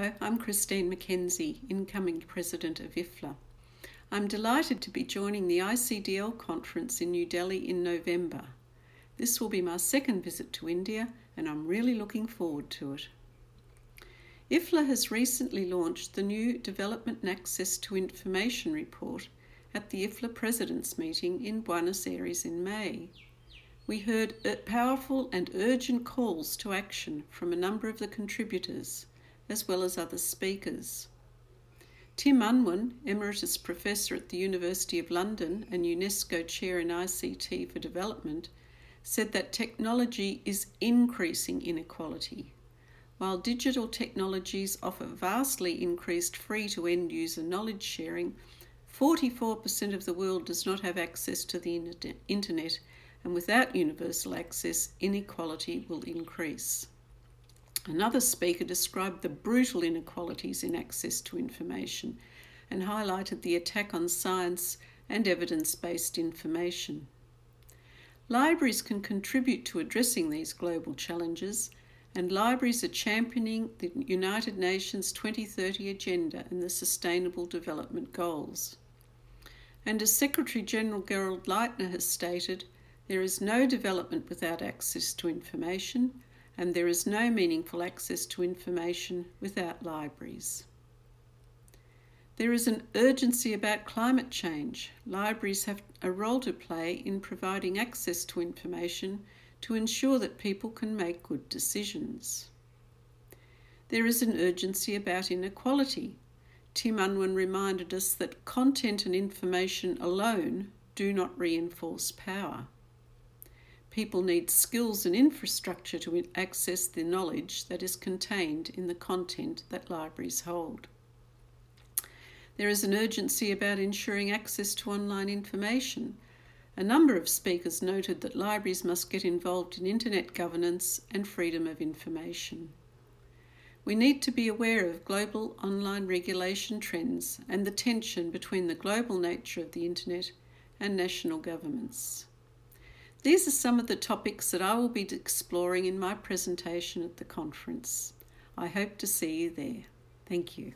Hello, I'm Christine Mackenzie, incoming President of IFLA. I'm delighted to be joining the ICDL conference in New Delhi in November. This will be my second visit to India and I'm really looking forward to it. IFLA has recently launched the new Development and Access to Information Report at the IFLA Presidents' Meeting in Buenos Aires in May. We heard powerful and urgent calls to action from a number of the contributors, as well as other speakers. Tim Unwin, Emeritus Professor at the University of London and UNESCO Chair in ICT for Development, said that technology is increasing inequality. While digital technologies offer vastly increased free-to-end user knowledge sharing, 44% of the world does not have access to the internet, and without universal access, inequality will increase. Another speaker described the brutal inequalities in access to information and highlighted the attack on science and evidence-based information. Libraries can contribute to addressing these global challenges, and libraries are championing the United Nations 2030 agenda and the Sustainable Development Goals. And as Secretary-General Gerald Leitner has stated, there is no development without access to information, and there is no meaningful access to information without libraries. There is an urgency about climate change. Libraries have a role to play in providing access to information to ensure that people can make good decisions. There is an urgency about inequality. Tim Unwin reminded us that content and information alone do not reinforce power. People need skills and infrastructure to access the knowledge that is contained in the content that libraries hold. There is an urgency about ensuring access to online information. A number of speakers noted that libraries must get involved in internet governance and freedom of information. We need to be aware of global online regulation trends and the tension between the global nature of the internet and national governments. These are some of the topics that I will be exploring in my presentation at the conference. I hope to see you there. Thank you.